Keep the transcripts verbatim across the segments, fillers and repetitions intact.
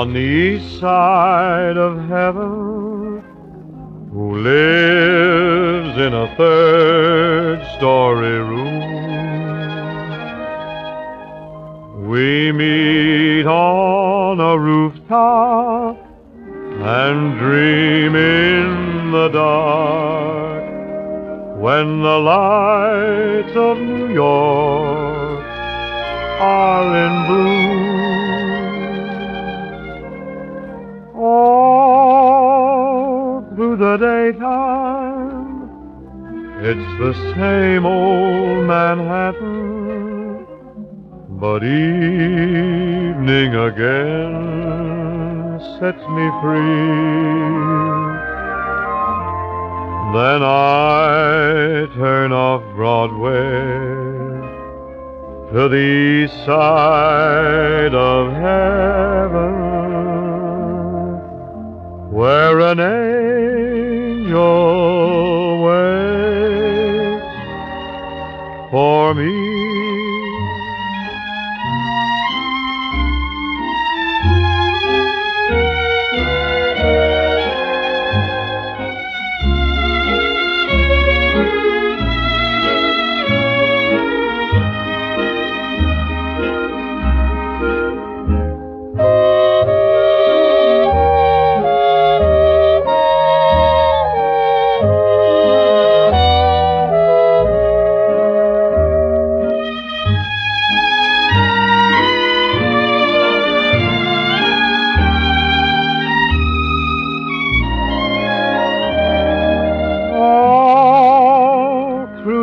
on the east side of heaven, who lives in a third-story room. We meet on a rooftop and dream in the dark, when the lights of New York are in bloom. All through the daytime, it's the same old Manhattan, but evening again sets me free. Then I turn off Broadway to the east side of heaven, where an angel waits for me.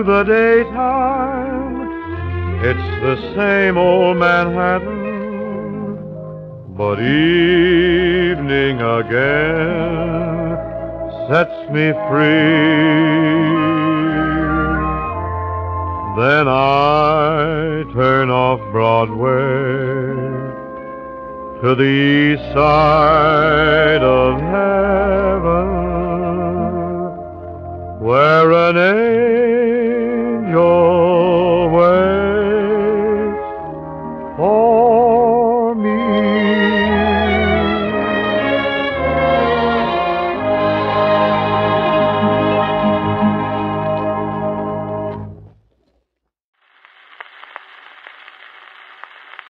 The daytime, it's the same old Manhattan, but evening again sets me free. Then I turn off Broadway to the east side of heaven,